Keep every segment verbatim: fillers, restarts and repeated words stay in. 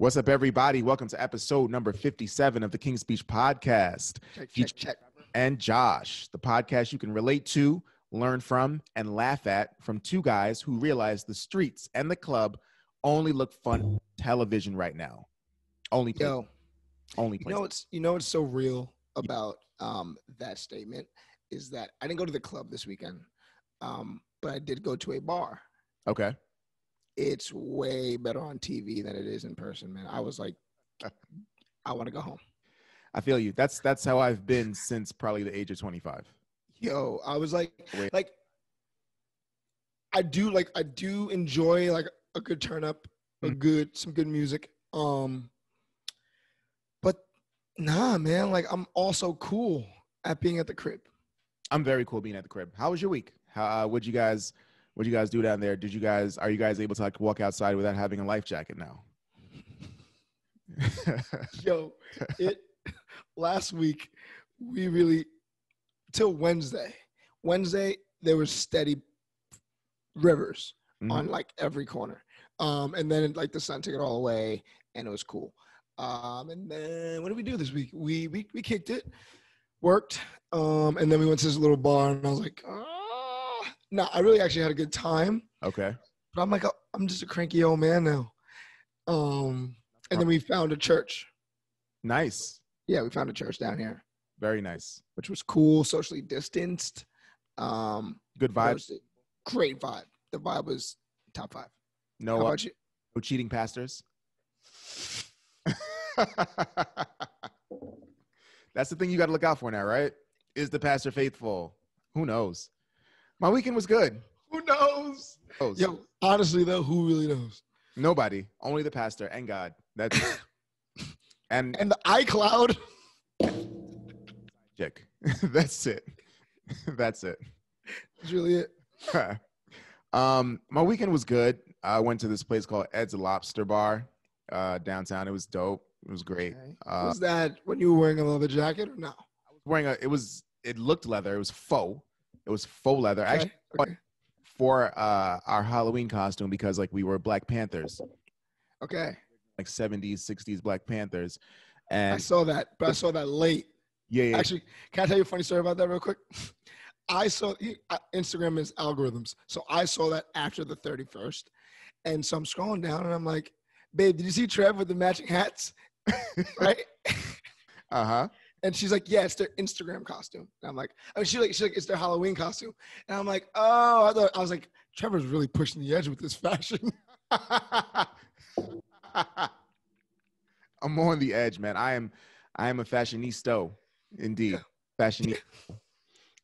What's up, everybody? Welcome to episode number fifty-seven of the King's Speech Podcast. Check, check, check. And Josh, the podcast you can relate to, learn from, and laugh at from two guys who realize the streets and the club only look fun on television right now. Only play. Yo, only play. You know what's, you know what's so real about um, that statement is that I didn't go to the club this weekend, um, but I did go to a bar. Okay. It's way better on T V than it is in person, man. I was like, I want to go home. I feel you. That's that's how I've been since probably the age of twenty-five. Yo, I was like, Wait. like, I do like, I do enjoy like a good turn up, a mm-hmm. good, some good music. Um, but nah, man, like I'm also cool at being at the crib. I'm very cool being at the crib. How was your week? How uh, would you guys? What do you guys do down there? Did you guys, are you guys able to like walk outside without having a life jacket now? Yo, it, last week, we really, till Wednesday, Wednesday, there was steady rivers mm-hmm. on like every corner. Um, and then like the sun took it all away and it was cool. Um, and then what did we do this week? We, we, we kicked it, worked. Um, and then we went to this little bar and I was like, oh. No, I really actually had a good time. Okay. But I'm like, a, I'm just a cranky old man now. Um, and then we found a church. Nice. Yeah, we found a church down here. Very nice. Which was cool, socially distanced. Um, good vibes. Great vibe. The vibe was top five. No, How about you? No cheating pastors. That's the thing you got to look out for now, right? Is the pastor faithful? Who knows? My weekend was good. Who knows? Who knows? Yo, honestly, though, who really knows? Nobody. Only the pastor and God. That's and and the iCloud. Check. That's it. That's it. That's really it. um, my weekend was good. I went to this place called Ed's Lobster Bar uh, downtown. It was dope. It was great. Okay. Uh, was that when you were wearing a leather jacket or no? I was wearing a. It was. It looked leather. It was faux. It was faux leather. Okay. Actually, okay. for uh, our Halloween costume because like we were Black Panthers. Okay. Like seventies, sixties Black Panthers. And I saw that, but I saw that late. Yeah, yeah. Actually, can I tell you a funny story about that real quick? I saw Instagram is algorithms. So I saw that after the thirty-first. And so I'm scrolling down and I'm like, babe, did you see Trev with the matching hats? Right? Uh-huh. And she's like, yeah, it's their Instagram costume. And I'm like, I mean, she like, she's like, it's their Halloween costume. And I'm like, oh, I thought, I was like, Trevor's really pushing the edge with this fashion. I'm on the edge, man. I am, I am a fashionista, indeed. Yeah. Fashionista.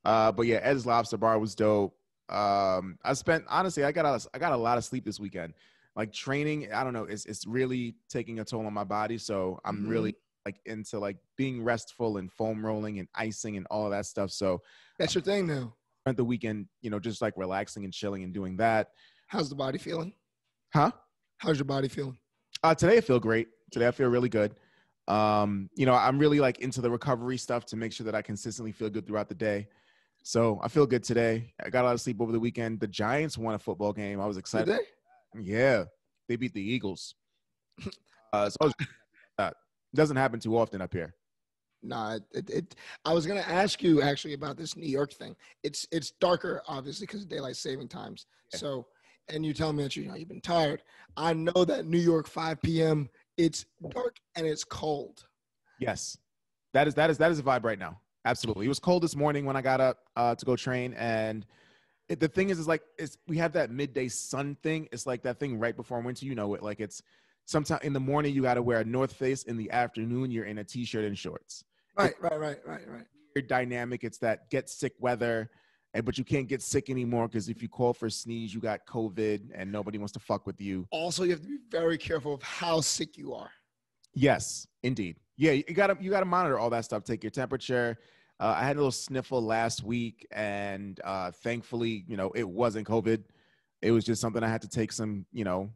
uh, but yeah, Ed's Lobster Bar was dope. Um, I spent honestly, I got, a, I got a lot of sleep this weekend. Like training, I don't know, it's it's really taking a toll on my body. So I'm mm-hmm. really. like into like being restful and foam rolling and icing and all of that stuff. So that's your thing now. Spent the weekend, you know, just like relaxing and chilling and doing that. How's the body feeling? Huh? How's your body feeling? Uh, today I feel great. Today I feel really good. Um, you know, I'm really like into the recovery stuff to make sure that I consistently feel good throughout the day. So I feel good today. I got a lot of sleep over the weekend. The Giants won a football game. I was excited. Did they? Yeah. They beat the Eagles. Uh, so I was doesn't happen too often up here. Nah, it, it, I was going to ask you actually about this New York thing. It's it's darker, obviously, because of daylight saving times. Yeah. So, and you tell me that you, you know, you've been tired. I know that New York, five p.m., it's dark and it's cold. Yes. That is that is that is a vibe right now. Absolutely. It was cold this morning when I got up uh, to go train. And it, the thing is, is like it's, we have that midday sun thing. It's like that thing right before winter. You know it. Like it's sometimes in the morning, you got to wear a North Face. In the afternoon, you're in a T-shirt and shorts. Right, it's right, right, right, right. Weird dynamic. It's that get sick weather, and but you can't get sick anymore because if you call for a sneeze, you got COVID, and nobody wants to fuck with you. Also, you have to be very careful of how sick you are. Yes, indeed. Yeah, you gotta you gotta monitor all that stuff. Take your temperature. Uh, I had a little sniffle last week, and uh, thankfully, you know, it wasn't COVID. It was just something I had to take some, you know.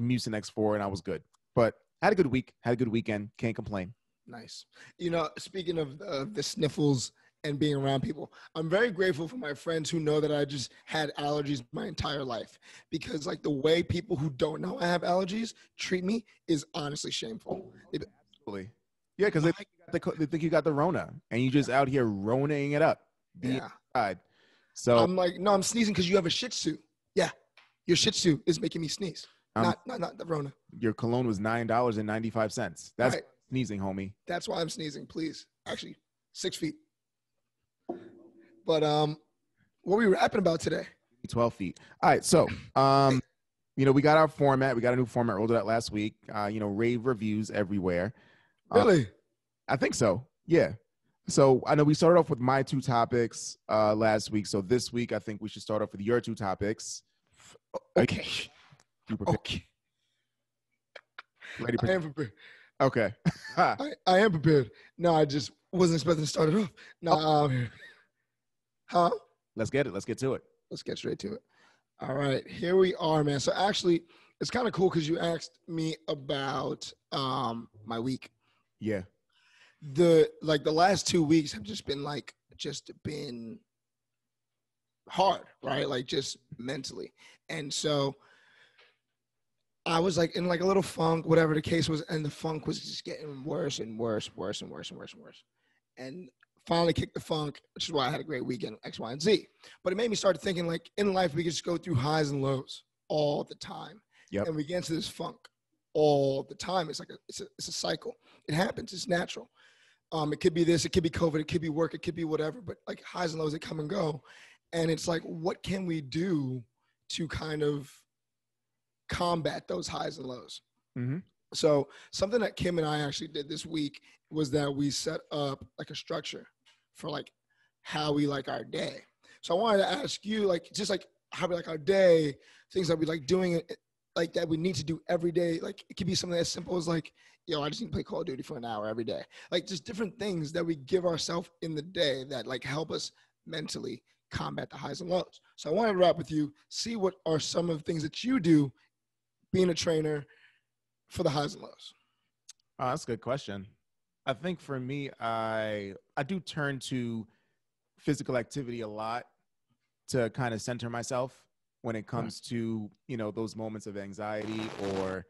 Mucinex four, and I was good. But had a good week, had a good weekend. Can't complain. Nice. You know, speaking of uh, the sniffles and being around people. I'm very grateful for my friends who know that I just had allergies my entire life, because like the way people who don't know I have allergies treat me is honestly shameful. They've, Absolutely. Yeah, because they, the, they think you got the Rona and you just yeah. out here Ronaing it up. Yeah. Inside. So I'm like, no, I'm sneezing because you have a Shih Tzu. Yeah. Your Shih Tzu is making me sneeze. Um, not, not, not the Rona. Your cologne was nine dollars and ninety-five cents. That's right. Sneezing, homie. That's why I'm sneezing, please. Actually, six feet. But um, what were we rapping about today? twelve feet. All right. So, um, you know, we got our format. We got a new format. Rolled it out last week. Uh, you know, rave reviews everywhere. Really? Uh, I think so. Yeah. So I know we started off with my two topics uh, last week. So this week, I think we should start off with your two topics. Okay. Okay. Ready? I am prepared. Okay. I, I am prepared. No, I just wasn't expecting to start it off. No, oh. I'm here. Huh? Let's get it. Let's get to it. Let's get straight to it. All right. Here we are, man. So actually, it's kind of cool because you asked me about um, my week. Yeah. The like the last two weeks have just been like just been hard, right? Like just mentally. And so I was like in like a little funk, whatever the case was, and the funk was just getting worse and worse, worse and worse and worse and worse. And finally kicked the funk, which is why I had a great weekend, X, Y, and Z. But it made me start thinking, like, in life, we just go through highs and lows all the time. Yep. And we get into this funk all the time. It's like a, it's a, it's a cycle. It happens. It's natural. Um, it could be this. It could be COVID. It could be work. It could be whatever. But, like, highs and lows, they come and go. And it's like, what can we do to kind of combat those highs and lows? Mm-hmm. So something that Kim and I actually did this week was that we set up like a structure for like how we like our day. So I wanted to ask you, like, just like how we like our day, things that we like doing, like that we need to do every day. Like it could be something as simple as like, yo, I just need to play Call of Duty for an hour every day. Like just different things that we give ourselves in the day that like help us mentally combat the highs and lows. So I wanted to wrap with you, see what are some of the things that you do being a trainer for the highs and lows. Oh, that's a good question. I think for me, I I do turn to physical activity a lot to kind of center myself when it comes right. to, you know, those moments of anxiety or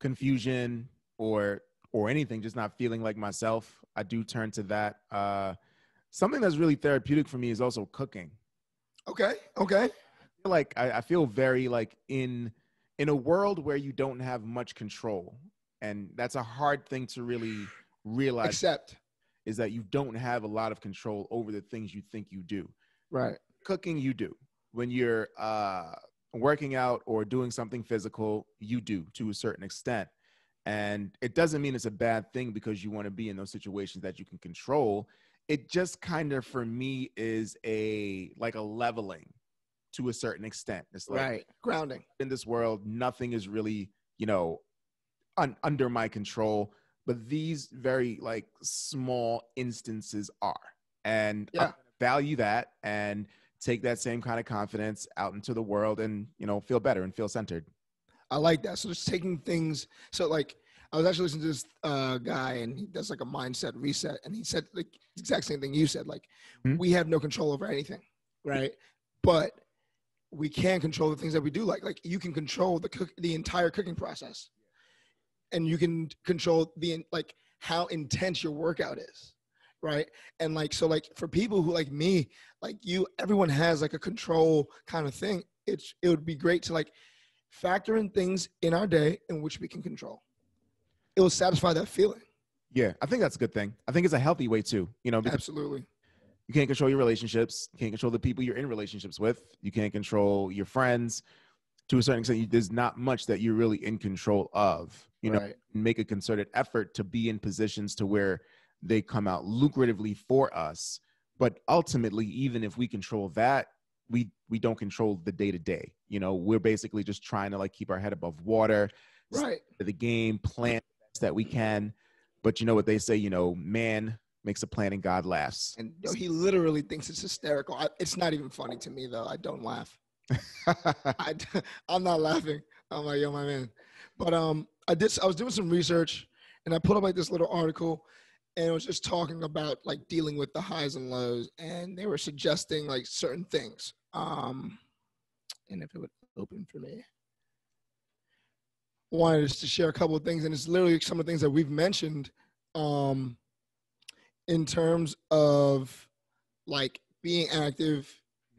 confusion or or anything, just not feeling like myself. I do turn to that. Uh, something that's really therapeutic for me is also cooking. Okay. Okay. I feel like I, I feel very like in in a world where you don't have much control, and that's a hard thing to really realize, except is that you don't have a lot of control over the things you think you do. Right. Cooking, you do. When you're uh, working out or doing something physical, you do to a certain extent. And it doesn't mean it's a bad thing because you want to be in those situations that you can control. It just kind of, for me, is a like a leveling to a certain extent. It's like right. grounding in this world. Nothing is really, you know, un- under my control, but these very like small instances are, and yeah. I value that and take that same kind of confidence out into the world and, you know, feel better and feel centered. I like that. So just taking things. So like, I was actually listening to this uh, guy, and he does like a mindset reset. And he said like the exact same thing you said, like mm-hmm. we have no control over anything. Right. But we can control the things that we do. Like, like you can control the cook, the entire cooking process, and you can control the, like how intense your workout is. Right. And like, so like for people who like me, like you, everyone has like a control kind of thing. It's, it would be great to like factor in things in our day in which we can control. It will satisfy that feeling. Yeah. I think that's a good thing. I think it's a healthy way too, you know, absolutely. You can't control your relationships. You can't control the people you're in relationships with. You can't control your friends. To a certain extent, you, there's not much that you're really in control of. You know, right. Make a concerted effort to be in positions to where they come out lucratively for us. But ultimately, even if we control that, we we don't control the day to day. You know, we're basically just trying to like keep our head above water. Right. The game, plan the best that we can. But you know what they say, you know, man makes a plan and God laughs. And yo, he literally thinks it's hysterical. I, it's not even funny to me, though. I don't laugh. I, I'm not laughing. I'm like, yo, my man. But um, I did. I was doing some research, and I pulled up like this little article, and it was just talking about like dealing with the highs and lows, and they were suggesting like certain things. Um, and if it would open for me, wanted us to share a couple of things, and it's literally some of the things that we've mentioned um, in terms of like being active,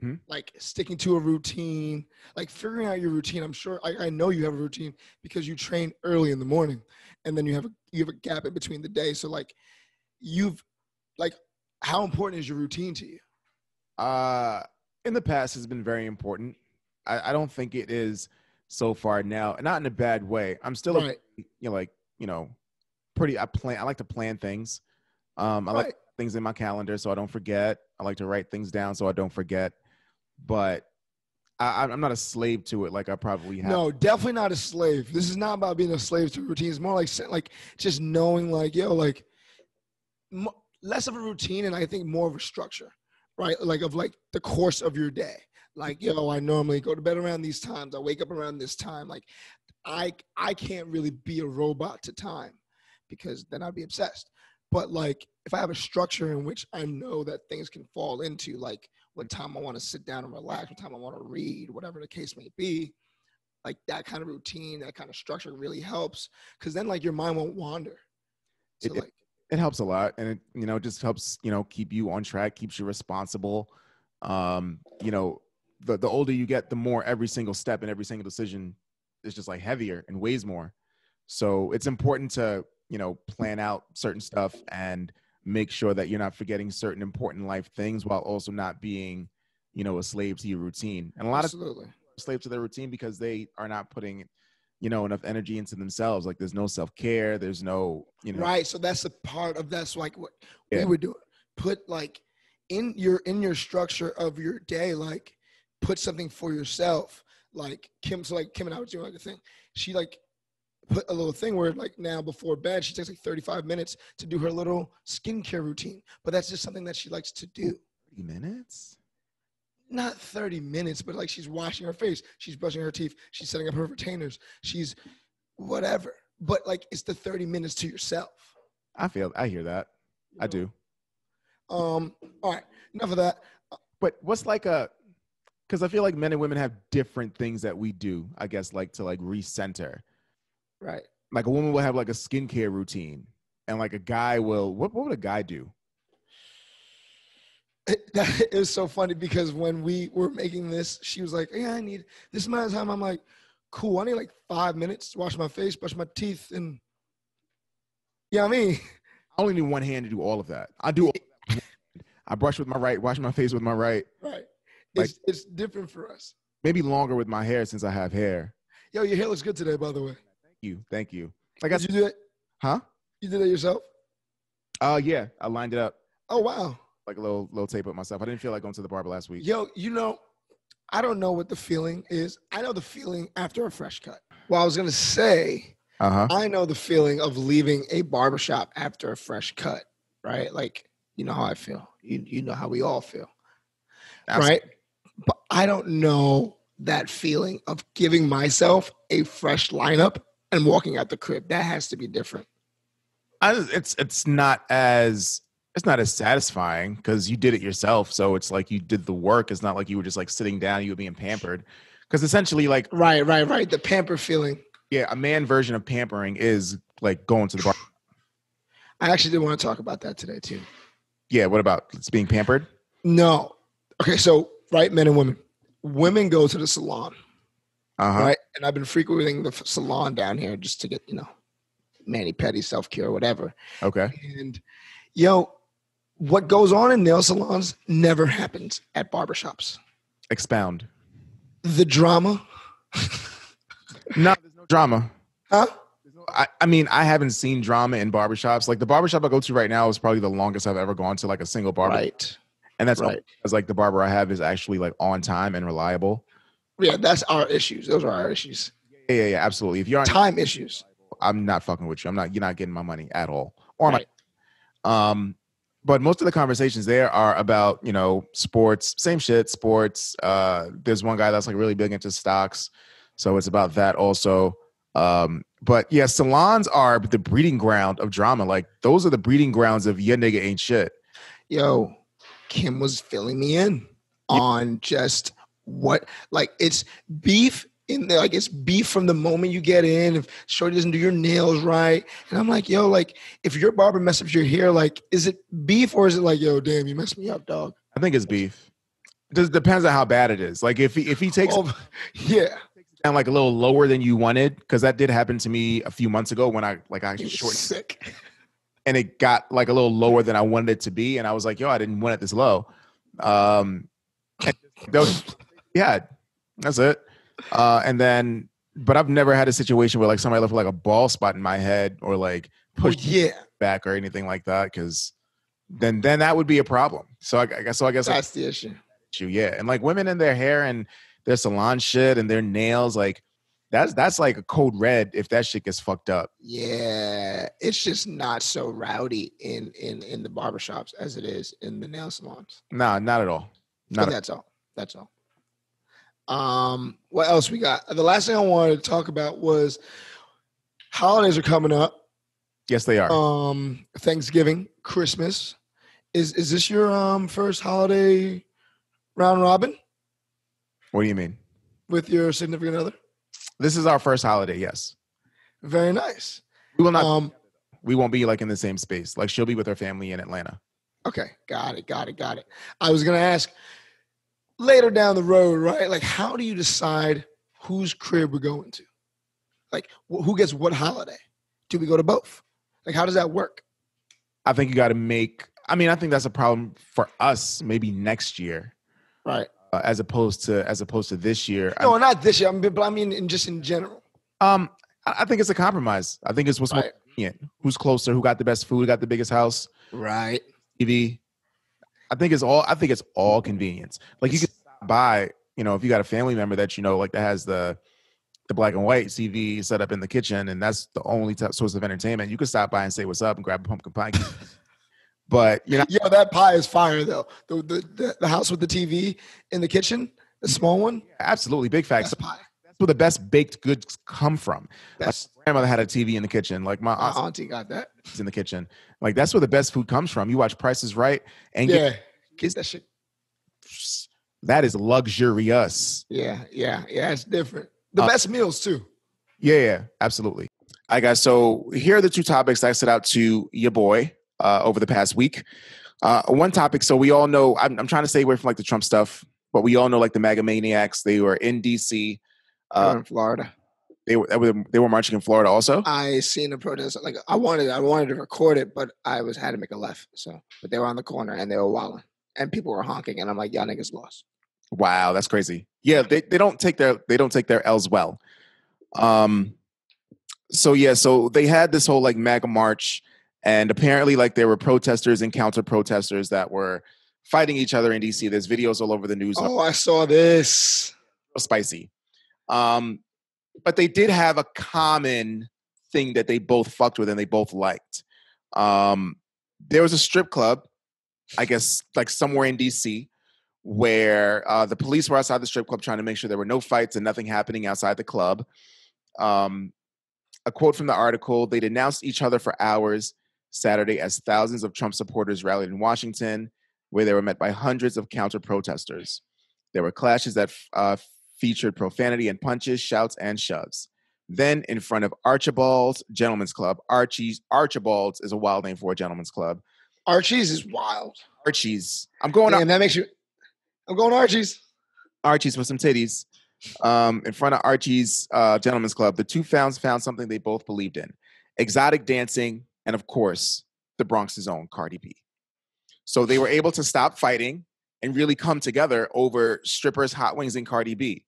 mm-hmm. like sticking to a routine, like figuring out your routine. I'm sure I, I know you have a routine because you train early in the morning, and then you have a, you have a gap in between the day. So like you've like, how important is your routine to you? Uh, in the past, it's been very important. I, I don't think it is so far now, and not in a bad way. I'm still, right. a, you know, like, you know, pretty, I plan, I like to plan things. Um, I right. like things in my calendar so I don't forget. I like to write things down so I don't forget, but I, I'm not a slave to it. Like I probably have. No, definitely not a slave. This is not about being a slave to routine. It's more like, like just knowing like, yo, like m- less of a routine. And I think more of a structure, right? Like of like the course of your day. Like, yo, I normally go to bed around these times. I wake up around this time. Like I, I can't really be a robot to time because then I'd be obsessed. But like, if I have a structure in which I know that things can fall into, like what time I want to sit down and relax, what time I want to read, whatever the case may be, like that kind of routine, that kind of structure really helps. Cause then like your mind won't wander. So, it, like, it, it helps a lot. And it, you know, just helps, you know, keep you on track, keeps you responsible. Um, you know, the, the older you get, the more every single step and every single decision is just like heavier and weighs more. So it's important to, you know, plan out certain stuff and make sure that you're not forgetting certain important life things while also not being, you know, a slave to your routine. And a lot Absolutely. Of people are slaves to their routine because they are not putting, you know, enough energy into themselves. Like there's no self-care. There's no, you know. Right. So that's a part of that's like what yeah. we would do. Put like in your, in your structure of your day, like put something for yourself. Like Kim, so like Kim and I were doing like a thing. She like, put a little thing where like now before bed, she takes like thirty-five minutes to do her little skincare routine, but that's just something that she likes to do. thirty minutes? Not thirty minutes, but like she's washing her face. She's brushing her teeth. She's setting up her retainers. She's whatever, but like it's the thirty minutes to yourself. I feel, I hear that. You know? I do. Um. All right. Enough of that. But what's like a, cause I feel like men and women have different things that we do, I guess, like to like recenter. Right. Like a woman will have like a skincare routine and like a guy will, what, what would a guy do? It, that, it was so funny because when we were making this, she was like, yeah, I need this amount of time. I'm like, cool. I need like five minutes to wash my face, brush my teeth. And yeah, you know what I mean, I only need one hand to do all of that. I do. All that. I brush with my right, wash my face with my right. Right. Like, it's, it's different for us. Maybe longer with my hair since I have hair. Yo, your hair looks good today, by the way. You thank you. Like I, did you do it? Huh? You did it yourself? Oh uh, yeah, I lined it up. Oh wow! Like a little little tape up myself. I didn't feel like going to the barber last week. Yo, you know, I don't know what the feeling is. I know the feeling after a fresh cut. Well, I was gonna say, uh-huh. I know the feeling of leaving a barbershop after a fresh cut, right? Like you know how I feel. You you know how we all feel, Absolutely. Right? But I don't know that feeling of giving myself a fresh lineup. And walking out the crib, that has to be different. I, it's it's not as it's not as satisfying because you did it yourself. So it's like you did the work. It's not like you were just like sitting down. You were being pampered because essentially, like right, right, right. The pamper feeling. Yeah, a man version of pampering is like going to the bar. I actually did want to talk about that today too. Yeah, what about it's being pampered? No. Okay, so right, men and women. Women go to the salon. Uh-huh. Right, and I've been frequenting the salon down here just to get, you know, mani pedi, self care, whatever. Okay. And yo, what goes on in nail salons never happens at barbershops. Expound. The drama. No, there's no drama. Huh? No, I, I mean, I haven't seen drama in barbershops. Like the barbershop I go to right now is probably the longest I've ever gone to, like a single barber. Right. And that's right. Because like the barber I have is actually like on time and reliable. Yeah, that's our issues. Those are our issues. Yeah, yeah, yeah, absolutely. If you're on time issues, I'm not fucking with you. I'm not. You're not getting my money at all. Or right. my, um, but most of the conversations there are about you know sports, same shit, sports. Uh, there's one guy that's like really big into stocks, so it's about that also. Um, but yeah, salons are the breeding ground of drama. Like those are the breeding grounds of your nigga ain't shit. Yo, Kim was filling me in yeah. on just what, like it's beef in there. Like it's beef from the moment you get in. If Shorty doesn't do your nails right. And I'm like, yo, like if your barber messes up your hair, like is it beef or is it like, yo, damn, you messed me up, dog? I think it's beef. It depends on how bad it is. Like if he, if he takes oh, yeah. down like a little lower than you wanted, because that did happen to me a few months ago when I like I shortened sick and it got like a little lower than I wanted it to be. And I was like, yo, I didn't want it this low. Um, those, yeah, that's it. Uh, and then, but I've never had a situation where like somebody left like a bald spot in my head or like pushed oh, yeah. back or anything like that. Cause then, then that would be a problem. So I guess, so I guess that's like, the issue. issue. Yeah. And like women in their hair and their salon shit and their nails, like that's that's like a code red if that shit gets fucked up. Yeah, it's just not so rowdy in in in the barbershops as it is in the nail salons. Nah, not at all. Not but that's all. That's all. Um, what else we got? The last thing I wanted to talk about was holidays are coming up. Yes, they are. Um, Thanksgiving, Christmas. Is is this your um first holiday round robin? What do you mean? With your significant other? This is our first holiday, yes. Very nice. We will not um, we won't be like in the same space. Like she'll be with her family in Atlanta. Okay, got it, got it, got it. I was gonna ask later down the road, right? Like, how do you decide whose crib we're going to? Like wh- who gets what holiday? Do we go to both? Like, how does that work? I think you gotta make I mean, I think that's a problem for us maybe next year. Right. Uh, as opposed to as opposed to this year. No, I'm, not this year. I'm, but I mean, in, just in general. Um, I, I think it's a compromise. I think it's what's right. more convenient. Who's closer? Who got the best food? Who got the biggest house? Right. T V. I think it's all. I think it's all convenience. Like it's, you can stop by. You know, if you got a family member that you know, like that has the the black and white T V set up in the kitchen, and that's the only t- source of entertainment. You can stop by and say what's up and grab a pumpkin pie. But you know, yo, that pie is fire though. The, the the house with the T V in the kitchen, the small one. Yeah, absolutely, big facts. That's pie. That's where the best baked goods come from. That's, my grandmother had a T V in the kitchen. Like my, my auntie got that. It's in the kitchen. Like that's where the best food comes from. You watch Price is Right and yeah, get, get that shit. That is luxurious. Yeah, yeah, yeah. It's different. The uh, best meals too. Yeah, yeah, absolutely. All right, guys. So here are the two topics I set out to your boy. Uh, over the past week. Uh, one topic, so we all know, I'm, I'm trying to stay away from like the Trump stuff, but we all know like the MAGA maniacs, they were in D C. Uh, in Florida. They were, they were they were marching in Florida also? I seen a protest, like I wanted I wanted to record it, but I was had to make a left, so. But they were on the corner and they were wilding. And people were honking and I'm like, y'all niggas lost. Wow, that's crazy. Yeah, they, they don't take their they don't take their L's well. Um. So yeah, so they had this whole like MAGA march. And apparently, like, there were protesters and counter-protesters that were fighting each other in D C. There's videos all over the news. Oh, I saw this. Spicy. Um, but they did have a common thing that they both fucked with and they both liked. Um, there was a strip club, I guess, like somewhere in D C, where uh, the police were outside the strip club trying to make sure there were no fights and nothing happening outside the club. Um, a quote from the article, they denounced each other for hours Saturday as thousands of Trump supporters rallied in Washington, where they were met by hundreds of counter-protesters. There were clashes that uh, featured profanity and punches, shouts, and shoves. Then, in front of Archibald's Gentlemen's Club, Archie's Archibald's is a wild name for a gentleman's club. Archie's is wild. Archie's. I'm going. Damn, Ar- that makes you. I'm going Archie's. Archie's for some titties. Um, in front of Archie's uh, Gentlemen's Club, the two founds found something they both believed in: exotic dancing. And of course, the Bronx's own Cardi B. So they were able to stop fighting and really come together over strippers, hot wings, and Cardi B.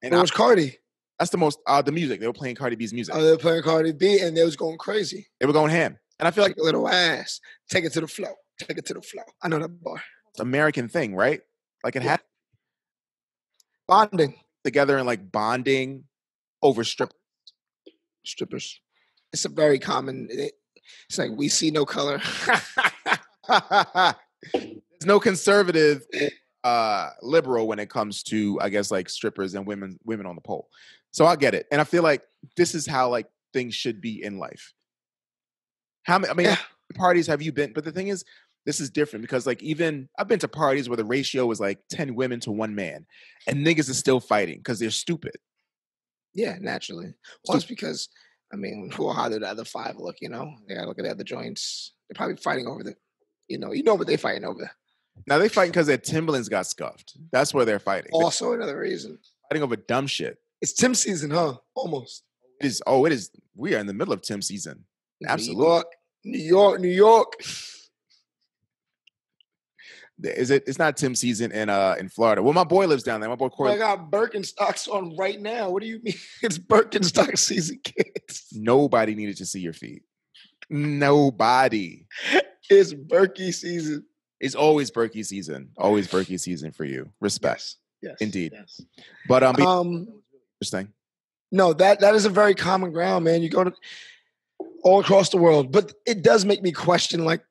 And what was Cardi? That's the most, uh, the music. They were playing Cardi B's music. Oh, they were playing Cardi B and they was going crazy. They were going ham. And I feel like, like a little ass. Take it to the flow. Take it to the flow. I know that bar. It's an American thing, right? Like it yeah. had. Bonding. Together and like bonding over strippers. Strippers. It's a very common... It, It's like, we see no color. There's no conservative, uh, liberal when it comes to, I guess, like strippers and women women on the pole. So I get it. And I feel like this is how like things should be in life. How many, I mean, yeah. parties have you been? But the thing is, this is different because like even I've been to parties where the ratio was like ten women to one man and niggas is still fighting because they're stupid. Yeah, naturally. Well, it's because, I mean, who are the other five look, you know? They got to look at the other joints. They're probably fighting over the, you know, you know what they're fighting over. Now they're fighting because their Timberlands got scuffed. That's where they're fighting. Also they're another reason. Fighting over dumb shit. It's Tim season, huh? Almost. It is. Oh, it is. We are in the middle of Tim season. Absolutely. New York, New York, New York. Is it? It's not Tim season in uh in Florida. Well, my boy lives down there. My boy Corey. I got Birkenstocks on right now. What do you mean? It's Birkenstock season, kids. Nobody needed to see your feet. Nobody. It's Berkey season. It's always Berkey season. Always Berkey season for you. Respect. Yes. yes Indeed. Yes. But um, um interesting. No, that that is a very common ground, man. You go to all across the world, but it does make me question like.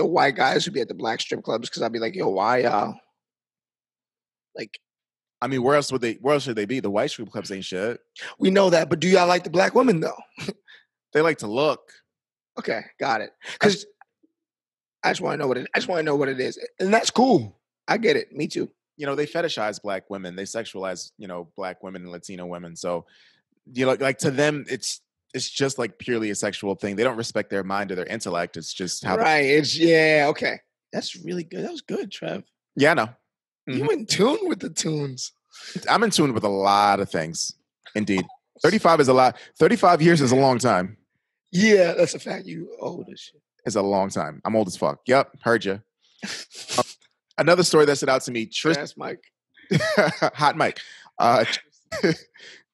The white guys who be at the black strip clubs because I'd be like, yo, why y'all? Uh, like, I mean, where else would they? Where else should they be? The white strip clubs ain't shit. We know that, but do y'all like the black women though? They like to look. Okay, got it. Because I just want to know what it. I just want to know what it is, and that's cool. I get it. Me too. You know, they fetishize black women. They sexualize, you know, black women and Latino women. So, you know, like to them, it's. It's just like purely a sexual thing. They don't respect their mind or their intellect. It's just how. Right. It's yeah. Okay. That's really good. That was good, Trev. Yeah, I know. Mm-hmm. You in tune with the tunes. I'm in tune with a lot of things. Indeed. thirty-five is a lot. thirty-five years is a long time. Yeah, that's a fact. You old as shit. It's a long time. I'm old as fuck. Yep. Heard you. um, another story that stood out to me. Trist- That's Mike. Hot Mike. Uh,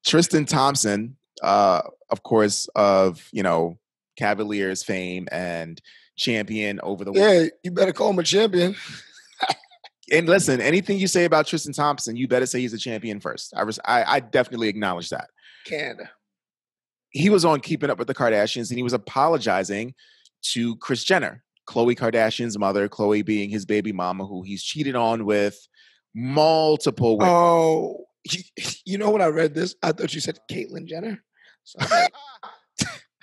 Tristan Thompson. Uh, of course, of, you know, Cavaliers fame and champion over the world. Yeah, you better call him a champion. And listen, anything you say about Tristan Thompson, you better say he's a champion first. I, res- I, I definitely acknowledge that. Canada. He was on Keeping Up with the Kardashians, and he was apologizing to Kris Jenner, Khloe Kardashian's mother, Khloe being his baby mama, who he's cheated on with multiple women. Oh, you know when I read this, I thought you said Caitlyn Jenner. So I,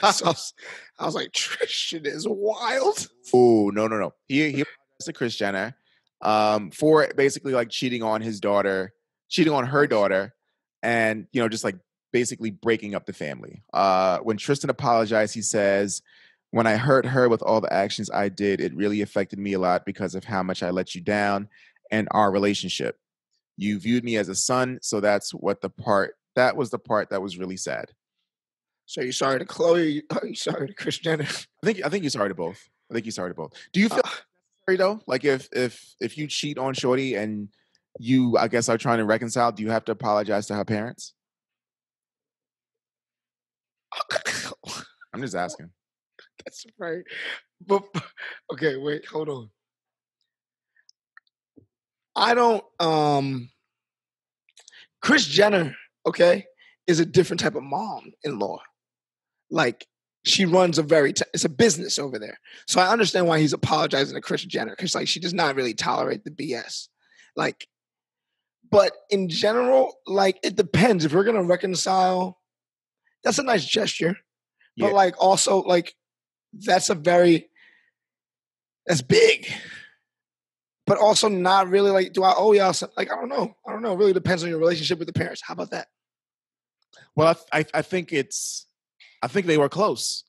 was, so I, was, I was like, Tristan is wild. Oh, no, no, no. He he to Kris Jenner um, for basically like cheating on his daughter, cheating on her daughter, and, you know, just like basically breaking up the family. Uh, when Tristan apologized, he says, when I hurt her with all the actions I did, it really affected me a lot because of how much I let you down and our relationship. You viewed me as a son, so that's what the part, that was the part that was really sad. So you're sorry to Khloe, or you're sorry to Kris Jenner? I think, I think you're sorry to both. I think you're sorry to both. Do you feel uh, sorry though? Like if, if, if you cheat on Shorty and you, I guess, are trying to reconcile, do you have to apologize to her parents? I'm just asking. That's right. But, okay, wait, hold on. I don't, um, Kris Jenner, okay, is a different type of mom-in-law. Like, she runs a very, t- it's a business over there. So I understand why he's apologizing to Kris Jenner, because, like, she does not really tolerate the B S. Like, but in general, like, it depends. If we're going to reconcile, that's a nice gesture. Yeah. But, like, also, like, that's a very, that's big. But also not really like, do I owe y'all something? Like, I don't know. I don't know. It really depends on your relationship with the parents. How about that? Well, I I, I think it's, I think they were close.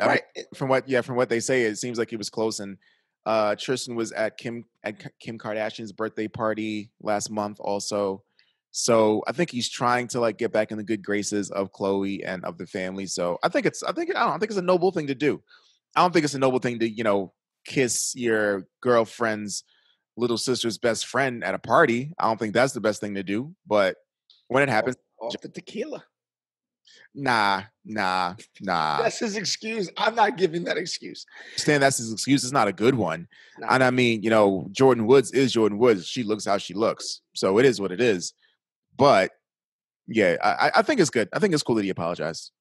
Right. I mean, from what, yeah, from what they say, it seems like he was close. And uh, Tristan was at Kim at Kim Kardashian's birthday party last month also. So I think he's trying to like get back in the good graces of Khloe and of the family. So I think it's, I think, I don't I think it's a noble thing to do. I don't think it's a noble thing to, you know, kiss your girlfriend's little sister's best friend at a party. I don't think that's the best thing to do, but when it happens, off, off the tequila. Nah, nah, nah. That's his excuse. I'm not giving that excuse. Stan, that's his excuse. It's not a good one. Nah. And I mean, you know, Jordyn Woods is Jordyn Woods. She looks how she looks. So it is what it is. But yeah, I, I think it's good. I think it's cool that he apologized.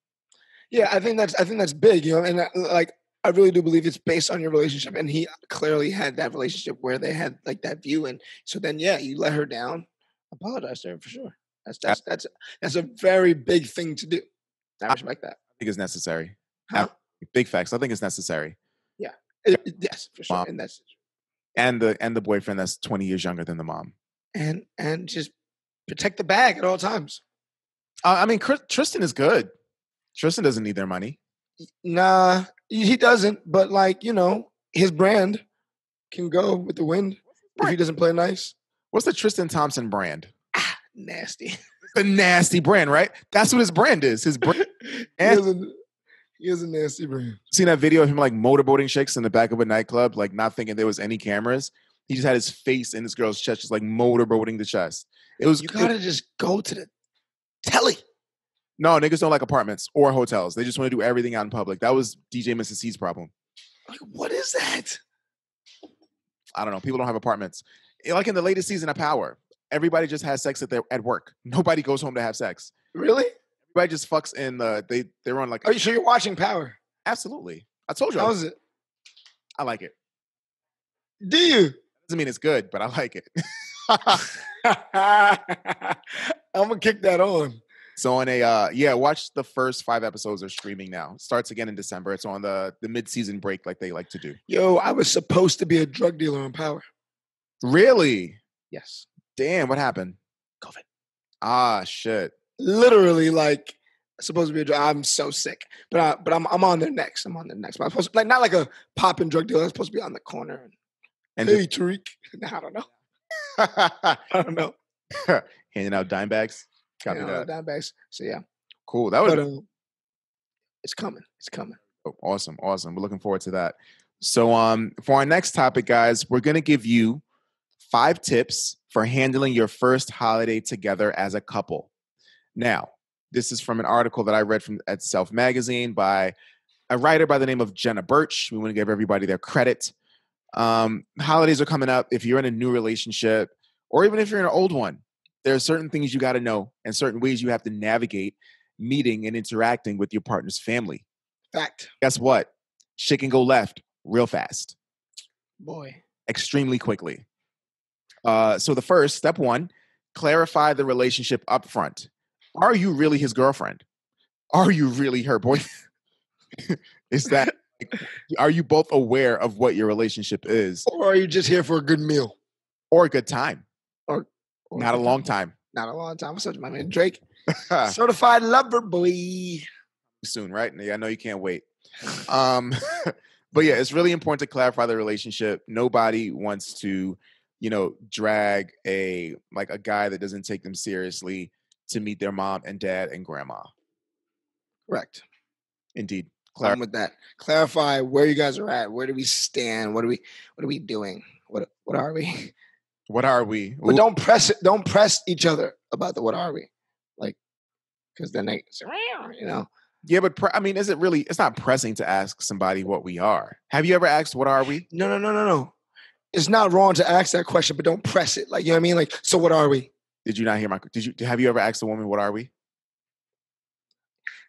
Yeah, I think that's I think that's big, you know, and like I really do believe it's based on your relationship. And he clearly had that relationship where they had like that view. And so then, yeah, you let her down. Apologize to her for sure. That's that's that's that's a very big thing to do. I respect that. I think it's necessary. Huh? Big facts. I think it's necessary. Yeah. It, it, yes, for sure. Mom. And that's and the and the boyfriend that's twenty years younger than the mom. And and just protect the bag at all times. Uh, I mean, Chris, Tristan is good. Tristan doesn't need their money. Nah, he doesn't. But like, you know, his brand can go with the wind if he doesn't play nice. What's the Tristan Thompson brand? Ah, nasty. The nasty brand, right? That's what his brand is. His brand. And he is a nasty brand. Seen that video of him like motorboating chicks in the back of a nightclub, like not thinking there was any cameras. He just had his face in this girl's chest, just like motorboating the chest. It was. You gotta it, just go to the telly. No, niggas don't like apartments or hotels. They just want to do everything out in public. That was D J Missus C's problem. Like, what is that? I don't know. People don't have apartments. Like in the latest season of Power, everybody just has sex at their at work. Nobody goes home to have sex. Really? Everybody just fucks in the they they're on like. Are you sure you're watching Power? Absolutely. I told you. How is it? I like it. Do you? Doesn't mean it's good, but I like it. I'm gonna kick that on. So on a uh, yeah, watch the first five episodes are streaming now. It starts again in December. It's on the the mid season break, like they like to do. Yo, I was supposed to be a drug dealer on Power. Really? Yes. Damn, what happened? COVID. Ah, shit. Literally, like supposed to be a drug. I'm so sick, but I, but I'm I'm on there next. I'm on there next. But I'm supposed to, like not like a popping drug dealer. I'm supposed to be on the corner and. And hey, just, Tariq. I don't know. I don't know. Handing out dime bags. Copy Handing that. Out dime bags. So, yeah. Cool. That was. Um, it's coming. It's coming. Oh, awesome. Awesome. We're looking forward to that. So, um, for our next topic, guys, we're going to give you five tips for handling your first holiday together as a couple. Now, this is from an article that I read from at Self Magazine by a writer by the name of Jenna Birch. We want to give everybody their credit. Um, holidays are coming up. If you're in a new relationship or even if you're in an old one, there are certain things you got to know and certain ways you have to navigate meeting and interacting with your partner's family. Fact. Guess what? Shit can go left real fast. Boy. Extremely quickly. Uh, so the first, step one, clarify the relationship up front. Are you really his girlfriend? Are you really her boyfriend? Is that... Are you both aware of what your relationship is? Or are you just here for a good meal? Or a good time. Or, or not a long time. Not a long time. What's up, my man Drake? Certified lover boy. Soon, right? I know you can't wait. Um, but yeah, it's really important to clarify the relationship. Nobody wants to, you know, drag a like a guy that doesn't take them seriously to meet their mom and dad and grandma. Correct. Indeed. Clar- with that, clarify where you guys are at. Where do we stand? What are we? What are we doing? What? What are we? What are we? But don't press it. Don't press each other about the what are we, like, because then they, you know. Yeah, but pre- I mean, is it really? It's not pressing to ask somebody what we are. Have you ever asked what are we? No, no, no, no, no. It's not wrong to ask that question, but don't press it. Like, you know what I mean? Like, so what are we? Did you not hear my? Did you? Have you ever asked a woman what are we?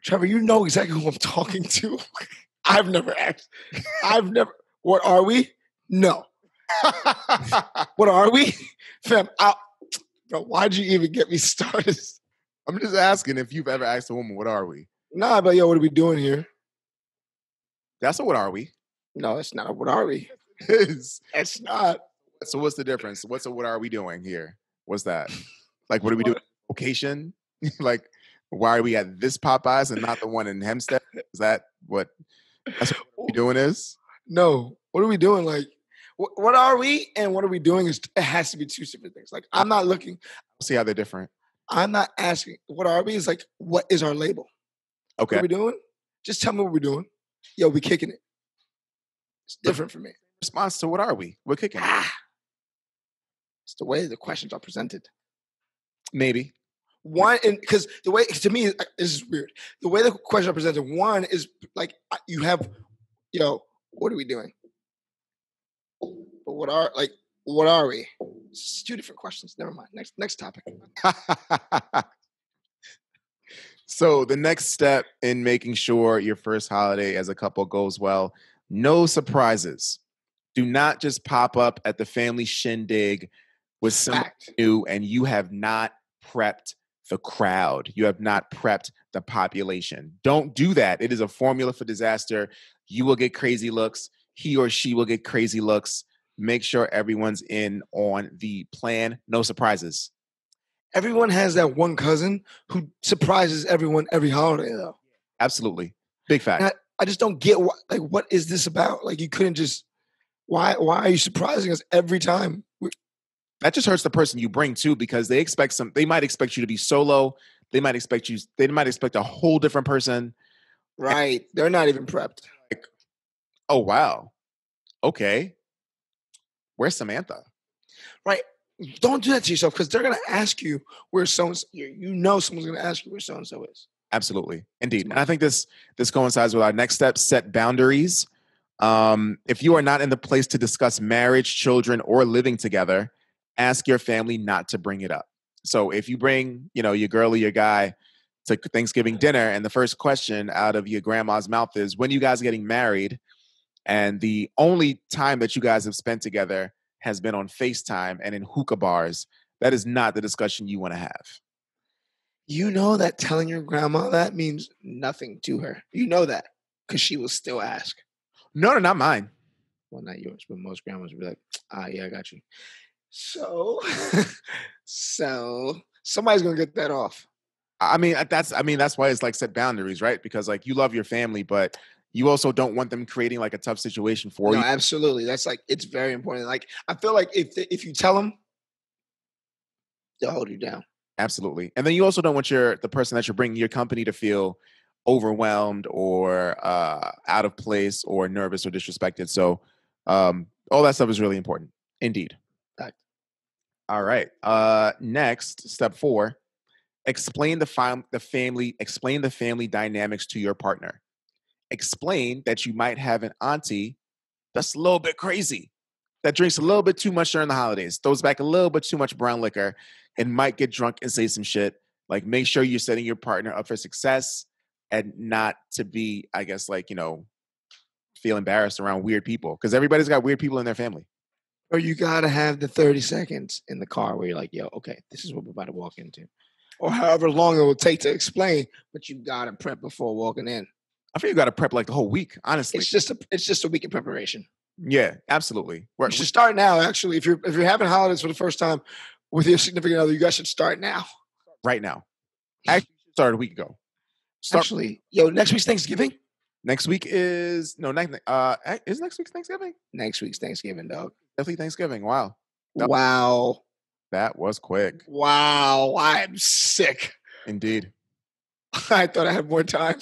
Trevor, you know exactly who I'm talking to. I've never asked. I've never. What are we? No. What are we? Fam, I, bro, why'd you even get me started? I'm just asking if you've ever asked a woman, what are we? Nah, but yo, what are we doing here? That's a what are we. No, it's not a what are we. It's, it's not. So what's the difference? What's a what are we doing here? What's that? Like, what are we doing? Location? Like. Why are we at this Popeyes and not the one in Hempstead? Is that what that's what we're doing is? No. What are we doing? Like, wh- what are we and what are we doing? Is It has to be two separate things. Like, I'm not looking. See how they're different. I'm not asking. What are we is like, what is our label? Okay. What are we doing? Just tell me what we're doing. Yo, we're kicking it. It's different for me. Response to what are we? We're kicking it. It's the way the questions are presented. Maybe. One, and because the way to me, this is weird. The way the question I presented, one is like you have, you know, what are we doing? But what are like what are we? It's two different questions. Never mind. Next next topic. So the next step in making sure your first holiday as a couple goes well, no surprises. Do not just pop up at the family shindig with something new and you have not prepped the crowd. You have not prepped the population. Don't do that. It is a formula for disaster. You will get crazy looks. He or she will get crazy looks. Make sure everyone's in on the plan. No surprises. Everyone has that one cousin who surprises everyone every holiday, though. Absolutely. Big fact. I, I just don't get what, like, what is this about? Like, you couldn't just, why, why are you surprising us every time? We're, that just hurts the person you bring too, because they expect some, they might expect you to be solo. They might expect you, they might expect a whole different person. Right. And they're not even prepped. Like, oh, wow. Okay. Where's Samantha? Right. Don't do that to yourself, because they're going to ask you where so-and-so, you know someone's going to ask you where so-and-so is. Absolutely. Indeed. And I think this this coincides with our next step, set boundaries. Um, if you are not in the place to discuss marriage, children, or living together, ask your family not to bring it up. So if you bring, you know, your girl or your guy to Thanksgiving dinner, and the first question out of your grandma's mouth is, when are you guys getting married? And the only time that you guys have spent together has been on FaceTime and in hookah bars, that is not the discussion you want to have. You know that telling your grandma that means nothing to her. You know that, because she will still ask. No, no, not mine. Well, not yours, but most grandmas will be like, ah, yeah, I got you. So, so somebody's going to get that off. I mean, that's, I mean, that's why it's like set boundaries, right? Because like you love your family, but you also don't want them creating like a tough situation for no, you. Absolutely. That's like, it's very important. Like, I feel like if the, if you tell them, they'll hold you down. Absolutely. And then you also don't want your the person that you're bringing your company to feel overwhelmed or uh, out of place or nervous or disrespected. So um, all that stuff is really important. Indeed. Right. All right. Uh, next, step four, explain the, fam- the family, explain the family dynamics to your partner. Explain that you might have an auntie that's a little bit crazy, that drinks a little bit too much during the holidays, throws back a little bit too much brown liquor, and might get drunk and say some shit. Like, make sure you're setting your partner up for success and not to be, I guess, like, you know, feel embarrassed around weird people, because everybody's got weird people in their family. Or you got to have the thirty seconds in the car where you're like, yo, okay, this is what we're about to walk into. Or however long it will take to explain, but you got to prep before walking in. I feel you got to prep like the whole week, honestly. It's just a, it's just a week of preparation. Yeah, absolutely. We're, you should start now, actually. If you're if you're having holidays for the first time with your significant other, you guys should start now. Right now. Actually, start a week ago. Start. Actually, yo, next week's Thanksgiving? Next week is, no, next, uh, is next week's Thanksgiving? Next week's Thanksgiving, dog. Definitely Thanksgiving. Wow. That wow. Was, that was quick. Wow. I'm sick. Indeed. I thought I had more time.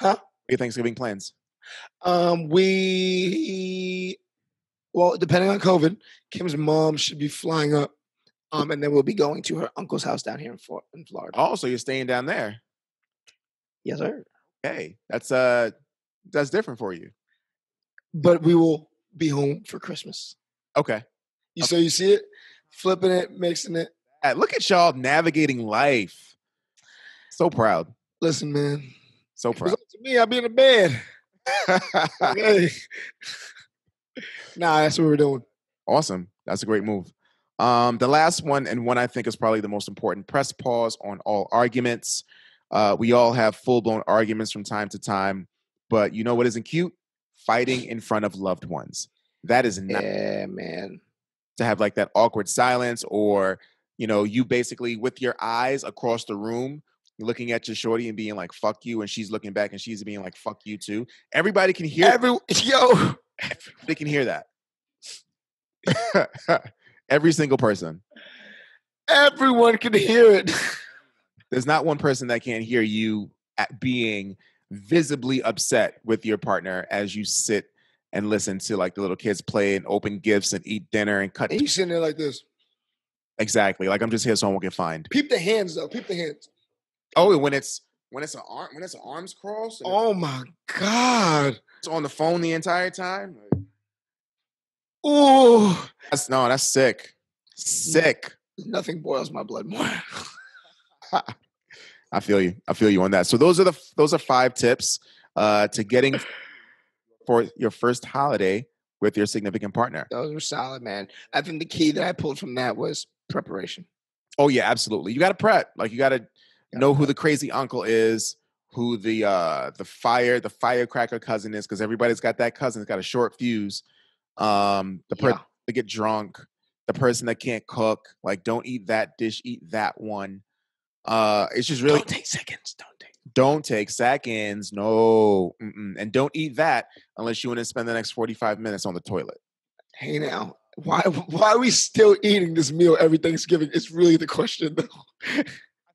Huh? Your Thanksgiving plans? Um, we, well, depending on COVID, Kim's mom should be flying up, um, and then we'll be going to her uncle's house down here in in Florida. Oh, so you're staying down there? Yes, sir. Okay, that's uh, that's different for you. But we will be home for Christmas. Okay. You okay. So you see it, flipping it, mixing it. Right, look at y'all navigating life. So proud. Listen, man. So proud. If it was up to me, I'd be in the bed. Okay. Nah, that's what we're doing. Awesome. That's a great move. Um, the last one, and one I think is probably the most important, press pause on all arguments. Uh, we all have full-blown arguments from time to time, but you know what isn't cute? Fighting in front of loved ones. That is not, yeah, man. To have like that awkward silence, or, you know, you basically with your eyes across the room looking at your shorty and being like, fuck you. And she's looking back and she's being like, fuck you too. Everybody can hear. Every, yo. Everybody can hear that. Every single person. Everyone can hear it. There's not one person that can't hear you at being visibly upset with your partner as you sit and listen to like the little kids play and open gifts and eat dinner and cut. And you sitting there like this. Exactly. Like, I'm just here so I won't get fined. Peep the hands though. Peep the hands. Oh, and when it's when it's an arm when it's an arms crossed. Oh my God! It's on the phone the entire time. Ooh, that's no, that's sick, sick. Nothing boils my blood more. I feel you. I feel you on that. So those are the those are five tips uh, to getting for your first holiday with your significant partner. Those were solid, man. I think the key that I pulled from that was preparation. Oh, yeah, absolutely. You got to prep. Like, you got to know who the crazy uncle is, who the uh, the fire, the firecracker cousin is, because everybody's got that cousin that's got a short fuse. Um, the person yeah. that get drunk, the person that can't cook. Like, don't eat that dish, eat that one. Uh, it's just really... Don't take seconds. Don't take Don't take seconds. No. Mm-mm. And don't eat that unless you want to spend the next forty-five minutes on the toilet. Hey, now. Why why are we still eating this meal every Thanksgiving? It's really the question, though. I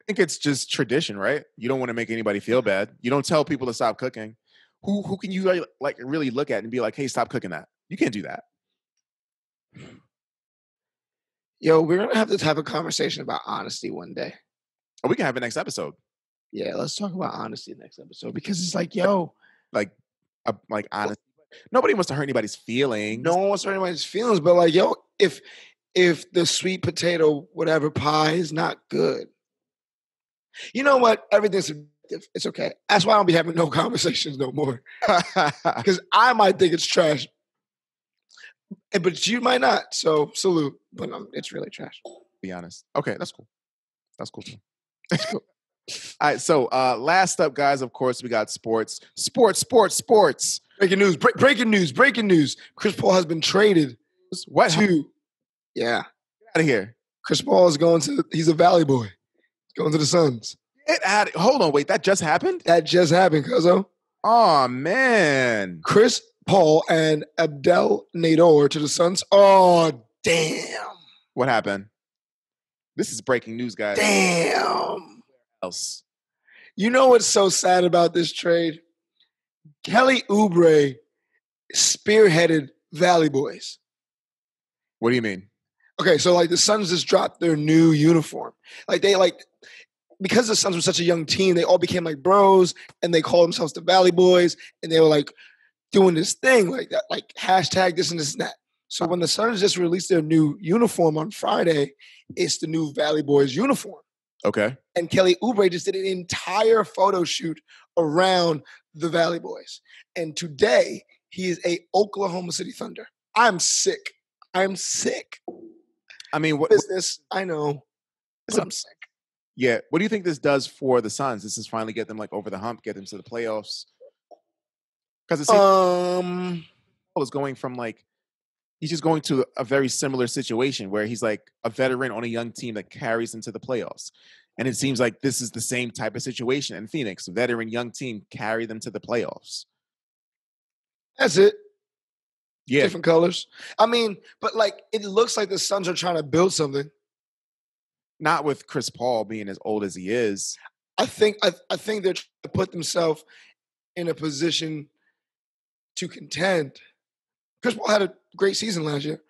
think it's just tradition, right? You don't want to make anybody feel bad. You don't tell people to stop cooking. Who who can you like really look at and be like, hey, stop cooking that? You can't do that. Yo, we're going to have to have a conversation about honesty one day. Or we can have a next episode. Yeah, let's talk about honesty next episode, because it's like, yo. Like, uh, like honesty. Nobody wants to hurt anybody's feelings. No one wants to hurt anybody's feelings, but like, yo, if if the sweet potato whatever pie is not good, you know what? Everything's it's okay. That's why I don't be having no conversations no more, because I might think it's trash, but you might not. So salute, but um, it's really trash. Be honest. Okay, that's cool. That's cool too. That's cool. All right. So uh, last up, guys. Of course, we got sports, sports, sports, sports. Breaking news, break, breaking news, breaking news. Chris Paul has been traded. What? To, yeah. Get out of here. Chris Paul is going to, he's a Valley Boy. He's going to the Suns. Get out of, hold on, wait, that just happened? That just happened, cuzzo. Oh, man. Chris Paul and Abdel Nader to the Suns. Oh, damn. What happened? This is breaking news, guys. Damn. Else. You know what's so sad about this trade? Kelly Oubre spearheaded Valley Boys. What do you mean? Okay, so like the Suns just dropped their new uniform. Like they like, because the Suns were such a young team, they all became like bros, and they called themselves the Valley Boys, and they were like doing this thing like that, like hashtag this and this and that. So when the Suns just released their new uniform on Friday, it's the new Valley Boys uniform. Okay. And Kelly Oubre just did an entire photo shoot around the Valley Boys. And today, he is a Oklahoma City Thunder. I'm sick. I'm sick. I mean, what is this? I know. But I'm sick. Yeah. What do you think this does for the Suns? This is finally get them like over the hump, get them to the playoffs. Because it's um, it's going from like, he's just going to a very similar situation where he's like a veteran on a young team that carries into the playoffs. And it seems like this is the same type of situation in Phoenix. Veteran, young team, carry them to the playoffs. That's it. Yeah. Different colors. I mean, but like, it looks like the Suns are trying to build something. Not with Chris Paul being as old as he is. I think, I, I think they're trying to put themselves in a position to contend. Chris Paul had a great season last year.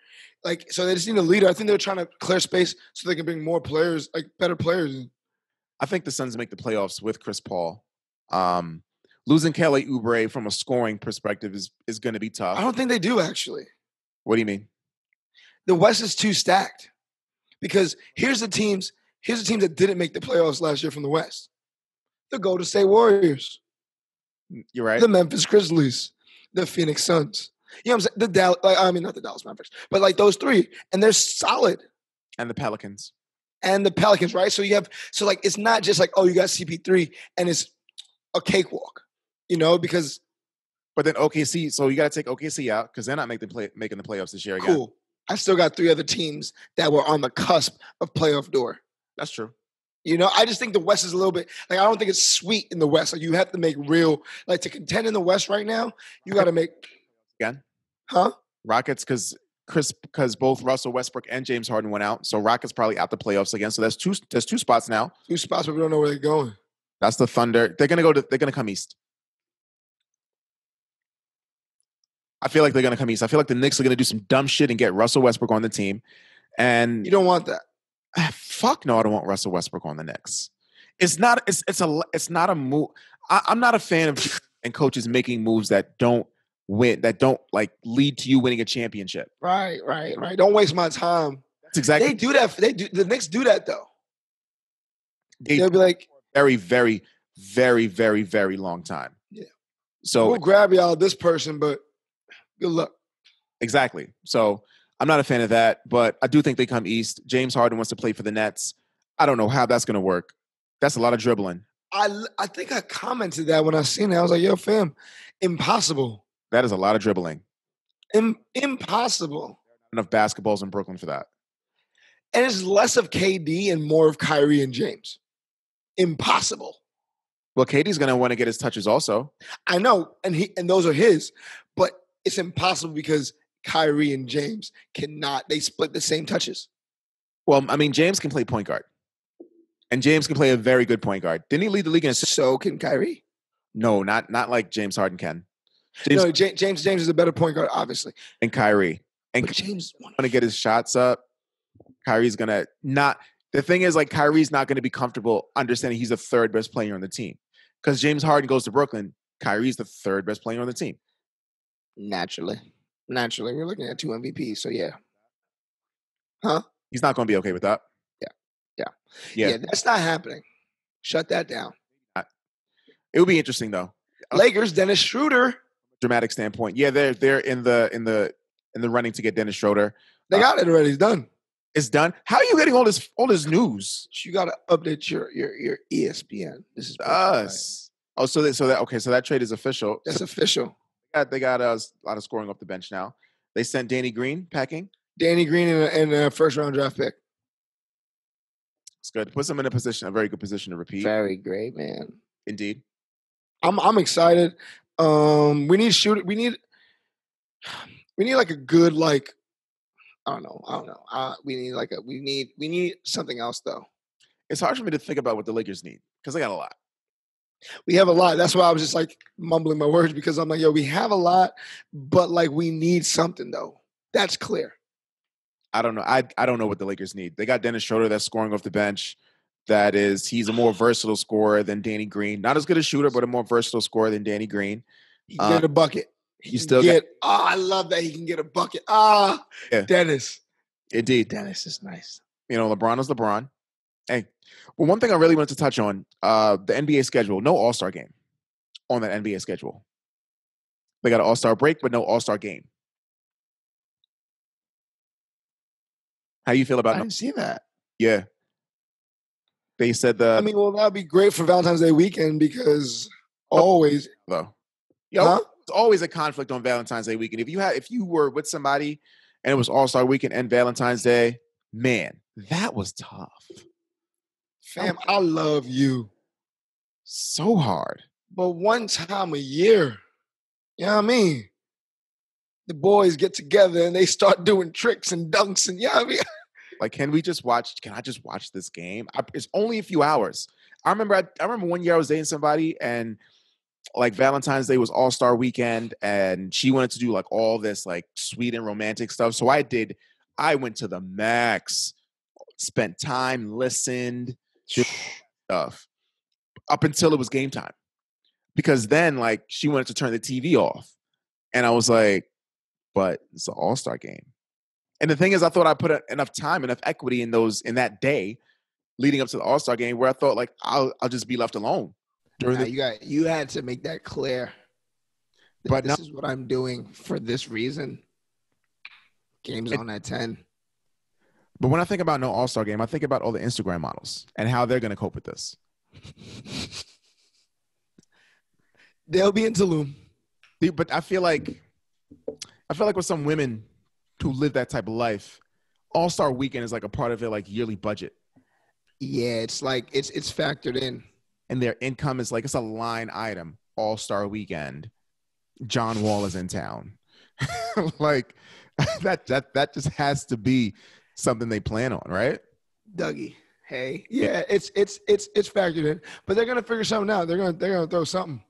Like, so they just need a leader. I think they're trying to clear space so they can bring more players, like better players in. I think the Suns make the playoffs with Chris Paul. Um, losing Kelly Oubre from a scoring perspective is, is going to be tough. I don't think they do, actually. What do you mean? The West is too stacked, because here's the teams, here's the teams that didn't make the playoffs last year from the West. The Golden State Warriors. You're right. The Memphis Grizzlies. The Phoenix Suns. You know what I'm saying? The Dallas, like, I mean, not the Dallas Mavericks, but like those three, and they're solid. And the Pelicans. And the Pelicans, right? So you have, so like, it's not just like, oh, you got C P three and it's a cakewalk, you know, because. But then O K C, so you got to take O K C out because they're not making the, play, making the playoffs this year again. Cool. I still got three other teams that were on the cusp of playoff door. That's true. You know, I just think the West is a little bit, like, I don't think it's sweet in the West. Like, you have to make real, like, to contend in the West right now, you got to make. Again? Huh? Rockets, because Chris, because both Russell Westbrook and James Harden went out, so Rockets probably out the playoffs again. So that's two. There's two spots now. Two spots, but we don't know where they're going. That's the Thunder. They're gonna go to. They're gonna come east. I feel like they're gonna come east. I feel like the Knicks are gonna do some dumb shit and get Russell Westbrook on the team. And you don't want that. Fuck no, I don't want Russell Westbrook on the Knicks. It's not. It's it's a. It's not a move. I, I'm not a fan of and coaches making moves that don't. Win that don't like lead to you winning a championship. Right, right, right. Don't waste my time. That's exactly. They do that. They do. The Knicks do that though. They, They'll be like very, very, very, very, very long time. Yeah. So we'll grab y'all this person, but good luck. Exactly. So I'm not a fan of that, but I do think they come east. James Harden wants to play for the Nets. I don't know how that's going to work. That's a lot of dribbling. I, I think I commented that when I seen it. I was like, yo, fam, impossible. That is a lot of dribbling. Im- impossible. Enough basketballs in Brooklyn for that. And it's less of K D and more of Kyrie and James. Impossible. Well, K D's going to want to get his touches also. I know, and he and those are his, but it's impossible because Kyrie and James cannot. They split the same touches. Well, I mean, James can play point guard. And James can play a very good point guard. Didn't he lead the league in assists? So can Kyrie. No, not not like James Harden can. James, no, J- James James is a better point guard, obviously. And Kyrie. And but James want to get his shots up. Kyrie's going to not. The thing is, like, Kyrie's not going to be comfortable understanding he's the third best player on the team. Because James Harden goes to Brooklyn, Kyrie's the third best player on the team. Naturally. Naturally. We're looking at two M V Ps, so yeah. Huh? He's not going to be okay with that. Yeah. yeah, yeah, that's not happening. Shut that down. It would be interesting though. Lakers, Dennis Schröder. Dramatic standpoint, yeah, they're they're in the in the in the running to get Dennis Schröder. They got uh, it already. It's done. It's done. How are you getting all this all this news? You got to update your your your E S P N. This is us. Right. Oh, so that so that okay, so that trade is official. That's so official. They got, they got a lot of scoring off the bench now. They sent Danny Green packing. Danny Green and a, and a first round draft pick. It's good. Puts him in a position, a very good position to repeat. Very great, man. Indeed. I'm I'm excited. Um, we need shoot. We need we need like a good like I don't know. I don't know. Uh, we need like a we need we need something else though. It's hard for me to think about what the Lakers need because they got a lot. We have a lot. That's why I was just like mumbling my words because I'm like, yo, we have a lot, but like we need something though. That's clear. I don't know. I I don't know what the Lakers need. They got Dennis Schröder that's scoring off the bench. That is, he's a more versatile scorer than Danny Green. Not as good a shooter, but a more versatile scorer than Danny Green. He um, get a bucket. He you still get. Got, oh, I love that he can get a bucket. Ah, yeah. Dennis. Indeed, Dennis is nice. You know, LeBron is LeBron. Hey, well, one thing I really wanted to touch on: uh, the N B A schedule. No All-Star game on that N B A schedule. They got an All-Star break, but no All-Star game. How you feel about it? I didn't see that. Yeah. They said the... I mean, well, that would be great for Valentine's Day weekend because always... Though. You know, huh? It's always a conflict on Valentine's Day weekend. If you had, if you were with somebody and it was All-Star Weekend and Valentine's Day, man, that was tough. Fam, I love you so hard. But one time a year, you know what I mean? The boys get together and they start doing tricks and dunks and, you know what I mean? Like, can we just watch? Can I just watch this game? I, it's only a few hours. I remember. I, I remember one year I was dating somebody, and like Valentine's Day was All-Star Weekend, and she wanted to do like all this like sweet and romantic stuff. So I did. I went to the max, spent time, listened, stuff up until it was game time, because then like she wanted to turn the T V off, and I was like, but it's an All-Star game. And the thing is, I thought I put enough time, enough equity in those in that day leading up to the All-Star game where I thought, like, I'll I'll just be left alone. During nah, the- you, got, you had to make that clear. That but this no- is what I'm doing for this reason. Game's it, on at ten. But when I think about no All-Star game, I think about all the Instagram models and how they're going to cope with this. They'll be in Tulum. But I feel like... I feel like with some women who live that type of life, All-Star Weekend is like a part of their like yearly budget. Yeah, it's like it's it's factored in. And their income is like it's a line item. All-Star Weekend. John Wall is in town. Like that that that just has to be something they plan on, right? Dougie. Hey. Yeah, it's it's it's it's factored in. But they're gonna figure something out. They're gonna they're gonna throw something.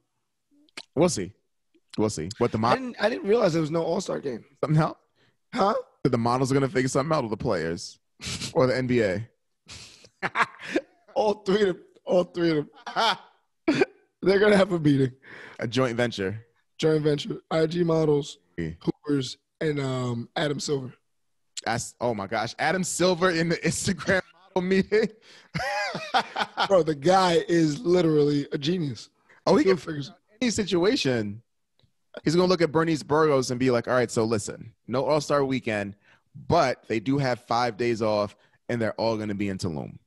We'll see. We'll see. What the mo- I, didn't, I didn't realize there was no All-Star game. Something out? Huh? So the models are going to figure something out with the players or the N B A. All three of them. All three of them. They're going to have a meeting. A joint venture. Joint venture. I G models, Hoopers, and um, Adam Silver. That's, oh, my gosh. Adam Silver in the Instagram model meeting? Bro, the guy is literally a genius. Oh, he He'll can figure out any situation. He's going to look at Bernice Burgos and be like, all right, so listen, no All-Star Weekend, but they do have five days off, and they're all going to be in Tulum.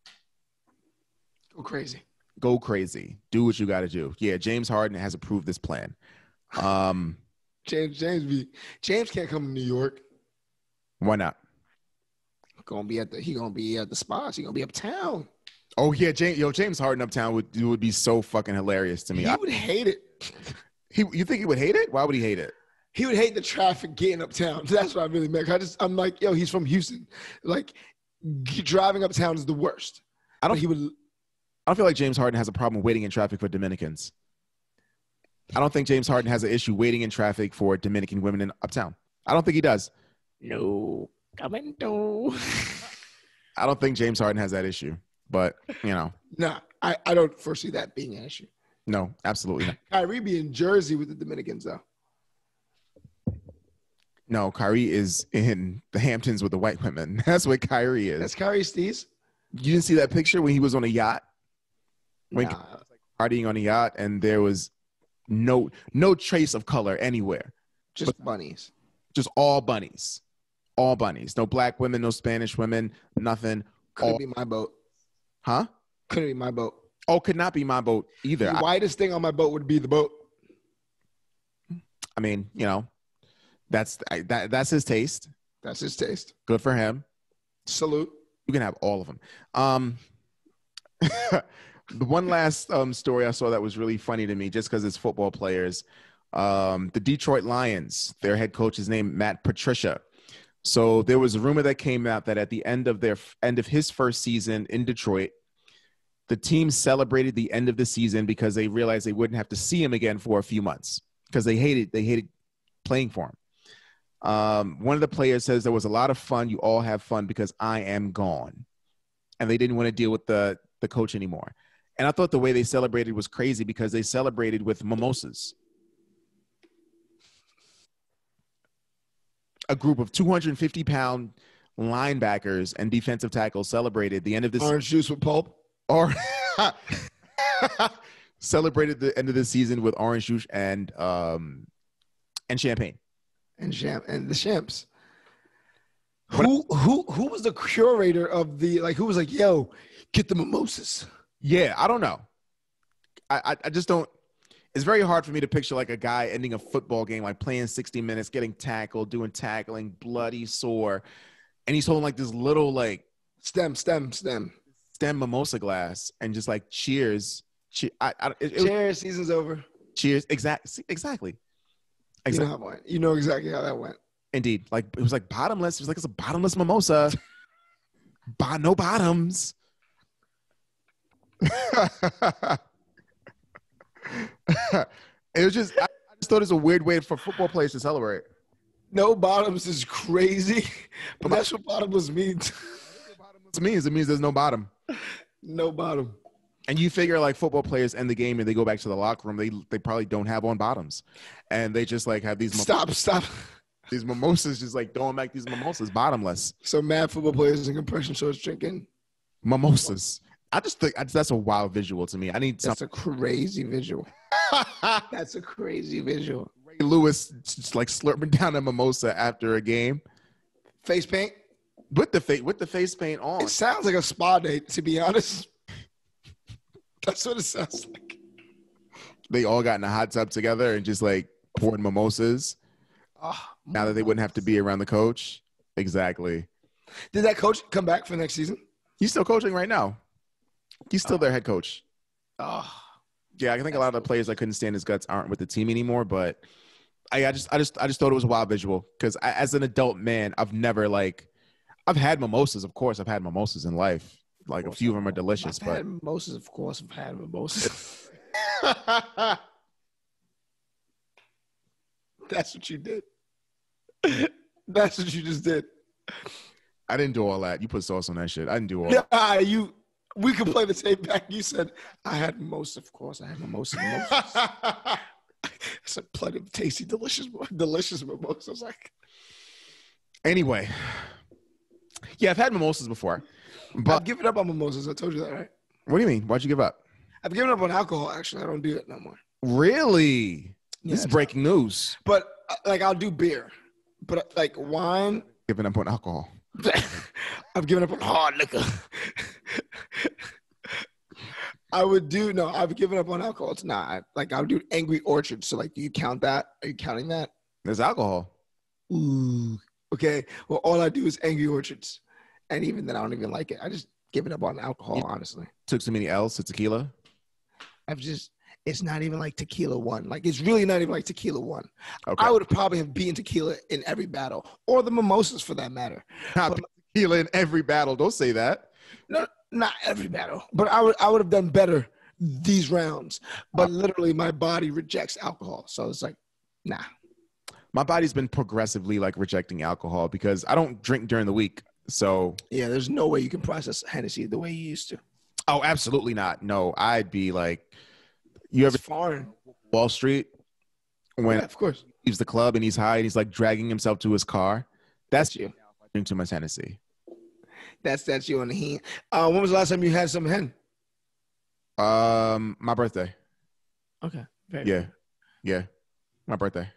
Go crazy. Go crazy. Do what you got to do. Yeah, James Harden has approved this plan. Um, James, James, be, James can't come to New York. Why not? Gonna be at the he gonna be at the spots. He gonna be uptown. Oh yeah, James, yo, James Harden uptown would would be so fucking hilarious to me. He I, would hate it. He, you think he would hate it? Why would he hate it? He would hate the traffic getting uptown. That's what I really meant. I just, I'm like, yo, he's from Houston. Like, driving uptown is the worst. I don't. But he would. I don't feel like James Harden has a problem waiting in traffic for Dominicans. I don't think James Harden has an issue waiting in traffic for Dominican women in uptown. I don't think he does. No, coming to. I don't think James Harden has that issue, but you know. Nah, I, I don't foresee that being an issue. No, absolutely not. Kyrie be in Jersey with the Dominicans, though. No, Kyrie is in the Hamptons with the white women. That's what Kyrie is. That's Kyrie Steez. You didn't see that picture when he was on a yacht? When nah. Kyrie was like partying on a yacht, and there was no no trace of color anywhere. Just but bunnies. Just all bunnies. All bunnies. No black women, no Spanish women, nothing. Couldn't all be my boat. Huh? Couldn't be my boat. Oh, could not be my boat either. The widest I, thing on my boat would be the boat. I mean, you know, that's I, that that's his taste. That's his taste. Good for him. Salute. You can have all of them. Um, the one last um, story I saw that was really funny to me, just because it's football players. Um, the Detroit Lions, their head coach is named Matt Patricia. So there was a rumor that came out that at the end of their end of his first season in Detroit, the team celebrated the end of the season because they realized they wouldn't have to see him again for a few months because they hated they hated playing for him. Um, one of the players says there was a lot of fun. You all have fun because I am gone. And they didn't want to deal with the, the coach anymore. And I thought the way they celebrated was crazy because they celebrated with mimosas. A group of two hundred fifty pound linebackers and defensive tackles celebrated the end of the season. Orange juice with pulp. Or celebrated the end of the season with orange juice and um and champagne and champ and the champs. Who who who was the curator of the like? Who was like, yo, get the mimosas? Yeah, I don't know. I I, I just don't. It's very hard for me to picture like a guy ending a football game, like playing sixty minutes, getting tackled, doing tackling, bloody sore, and he's holding like this little like stem stem stem. stem mimosa glass and just like cheers. Che I, I, it, it cheers, was, season's over. Cheers, exactly, exactly. Exactly. You know how it went. You know exactly how that went. Indeed, like it was like bottomless. It was like it's a bottomless mimosa. Bo no bottoms. It was just. I, I just thought it was a weird way for football players to celebrate. No bottoms is crazy, but that's what bottomless means. What it means it means there's no bottom. No bottom. And you figure like football players end the game and they go back to the locker room. They they probably don't have on bottoms, and they just like have these stop stop these mimosas, just like throwing back these mimosas bottomless. So mad football players in compression shorts drinking mimosas. I just think I just, that's a wild visual to me. I need that's something. a crazy visual. That's a crazy visual. Ray Lewis just like slurping down a mimosa after a game. Face paint. With the face, with the face paint on, it sounds like a spa day. To be honest, that's what it sounds like. They all got in a hot tub together and just like poured mimosas. Oh, now that they wouldn't have to be around the coach, exactly. Did that coach come back for next season? He's still coaching right now. He's still oh. their head coach. Oh, yeah. I think a lot of the players I couldn't stand his guts aren't with the team anymore. But I, I just, I just, I just thought it was a wild visual because as an adult man, I've never like. I've had mimosas, of course. I've had mimosas in life. Like a few of them are delicious. I've but had mimosas, of course. I've had mimosas. That's what you did. That's what you just did. I didn't do all that. You put sauce on that shit. I didn't do all that. Nah, you, we could play the tape back. You said, I had mimosas, of course. I had mimosas. mimosas. It's a plenty of tasty, delicious, delicious mimosas. Like, anyway. Yeah, I've had mimosas before. But I've given up on mimosas. I told you that, right? What do you mean? Why'd you give up? I've given up on alcohol, actually. I don't do that no more. Really? Yeah, this is breaking news. But, like, I'll do beer. But, like, wine. Giving up on alcohol. I've given up on hard liquor. I would do, no, I've given up on alcohol. It's not, like, I would do Angry Orchard. So, like, do you count that? Are you counting that? There's alcohol. Ooh. Okay. Well, all I do is Angry Orchards. And even then, I don't even like it. I just give it up on alcohol, honestly. Took so many L's to tequila? I've just, it's not even like tequila one. Like, it's really not even like tequila one. Okay. I would probably have beaten tequila in every battle. Or the mimosas, for that matter. Not but, tequila in every battle. Don't say that. No. Not every battle, but I would I would have done better these rounds. But literally, my body rejects alcohol, so it's like, nah. My body's been progressively like rejecting alcohol because I don't drink during the week. So yeah, there's no way you can process Hennessy the way you used to. Oh, absolutely not. No, I'd be like, you ever foreign Wall Street when yeah, of course he leaves the club and he's high and he's like dragging himself to his car. That's, That's you. I drink too much Hennessy. That's that's you on the hen. Uh, when was the last time you had some hen? Um, my birthday. Okay. Very yeah, good. yeah, my birthday.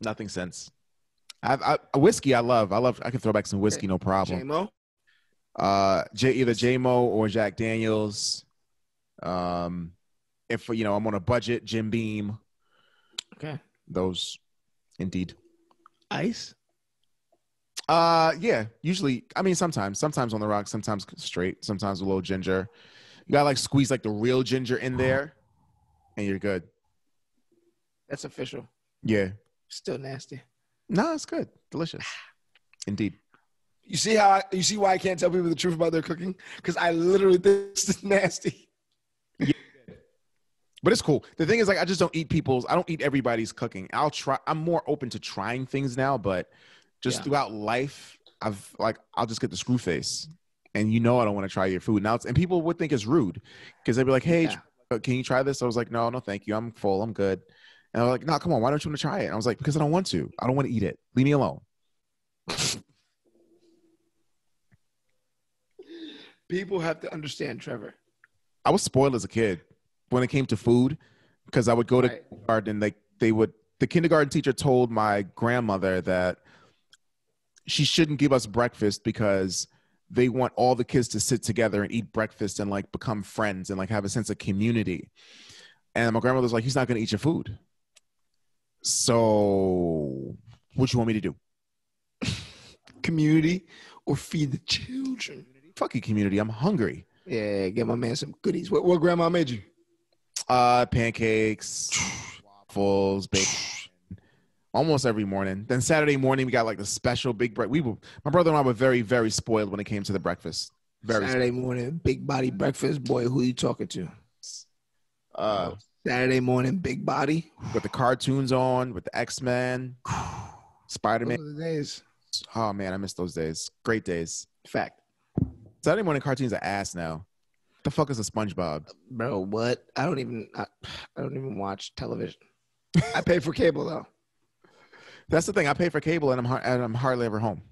Nothing since. I've I, whiskey. I love. I love. I can throw back some whiskey, okay. No problem. J-Mo. Uh, J either J-Mo or Jack Daniels. Um, if you know, I'm on a budget. Jim Beam. Okay. Those, indeed. Ice. Uh, yeah, usually, I mean, sometimes, sometimes on the rocks, sometimes straight, sometimes with a little ginger. You gotta like squeeze like the real ginger in there and you're good. That's official. Yeah. Still nasty. No, it's good. Delicious. Indeed. You see how, I, you see why I can't tell people the truth about their cooking? Cause I literally think this is nasty. Yeah. But it's cool. The thing is like, I just don't eat people's, I don't eat everybody's cooking. I'll try, I'm more open to trying things now, but Just yeah. throughout life, I've like I'll just get the screw face, and you know I don't want to try your food now. It's, and people would think it's rude because they'd be like, "Hey, yeah. can you try this?" I was like, "No, no, thank you. I'm full. I'm good." And I was like, "No, come on. Why don't you want to try it?" And I was like, "Because I don't want to. I don't want to eat it. Leave me alone." People have to understand, Trevor. I was spoiled as a kid when it came to food because I would go to right. kindergarten. Like they, they would, the kindergarten teacher told my grandmother that she shouldn't give us breakfast because they want all the kids to sit together and eat breakfast and like become friends and like have a sense of community. And my grandmother's like, he's not going to eat your food. So what you want me to do? Community or feed the children? Fuck you, community. I'm hungry. Yeah. Get my man some goodies. What, what grandma made you? Uh, pancakes, waffles, bacon. Almost every morning. Then Saturday morning, we got like the special big break. We were, my brother and I were very, very spoiled when it came to the breakfast. Very Saturday spoiled. morning, big body breakfast. Boy, who are you talking to? Uh, Saturday morning, big body. With the cartoons on, with the X-Men, Spider-Man. Those are the days. Oh, man, I miss those days. Great days. Fact. Saturday morning cartoons are ass now. The fuck is a SpongeBob? Bro, what? I don't even, I, I don't even watch television. I pay for cable, though. That's the thing. I pay for cable, and I'm har- and I'm hardly ever home.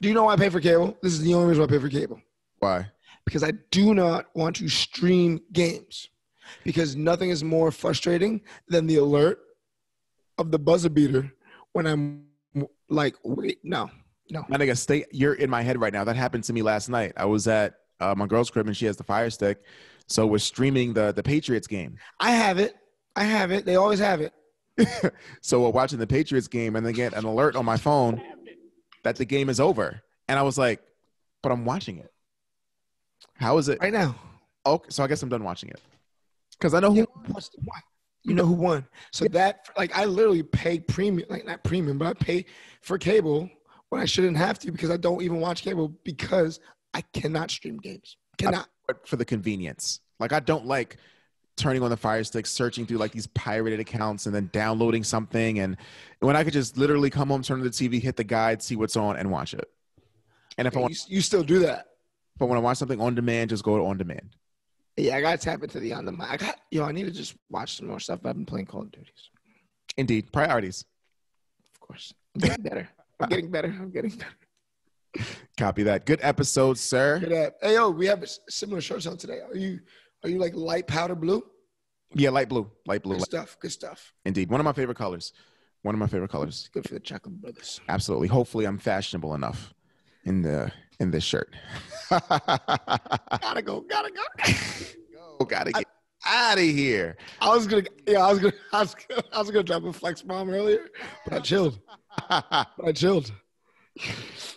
Do you know why I pay for cable? This is the only reason why I pay for cable. Why? Because I do not want to stream games. Because nothing is more frustrating than the alert of the buzzer beater when I'm like, wait, no, no. My nigga, stay. You're in my head right now. That happened to me last night. I was at uh, my girl's crib, and she has the Fire Stick, so we're streaming the the Patriots game. I have it. I have it. They always have it. So we're watching the Patriots game and they get an alert on my phone that the game is over. And I was like, but I'm watching it. How is it? Right now. Okay, so I guess I'm done watching it. Because I know who won. You know who won. So that, like, I literally pay premium, like not premium, but I pay for cable when I shouldn't have to because I don't even watch cable because I cannot stream games. Cannot. For the convenience. Like, I don't like turning on the Fire Stick, searching through like these pirated accounts and then downloading something. And when I could just literally come home, turn to the T V, hit the guide, see what's on and watch it. And if yeah, I want, you, you still do that. But when I watch something on demand, just go to on demand. Yeah. I got to tap into the on demand. I got, yo, I need to just watch some more stuff. But I've been playing Call of Duty. Indeed. Priorities. Of course. I'm getting better. I'm getting better. I'm getting better. Copy that. Good episode, sir. Good ep- hey, yo, we have a similar shorts on today. Are you, Are you like light powder blue? Yeah, light blue. Light blue. Good stuff. Good stuff. Indeed. One of my favorite colors. One of my favorite colors. Good for the chocolate brothers. Absolutely. Hopefully, I'm fashionable enough. in the in this shirt. gotta go, gotta go, go, gotta get out of here. I was gonna, yeah, I was gonna, I was gonna, I was gonna drop a flex bomb earlier, but I chilled. but I chilled.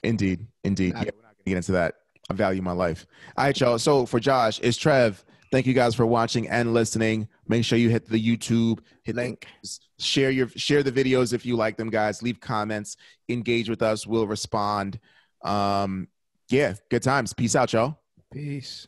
Indeed, indeed. Yeah, we're not gonna get into that. I value my life. All right, y'all. So for Josh, it's Trev. Thank you guys for watching and listening. Make sure you hit the YouTube, hit link, share your share the videos if you like them, guys. Leave comments, engage with us. We'll respond. Um, yeah, good times. Peace out, y'all. Peace.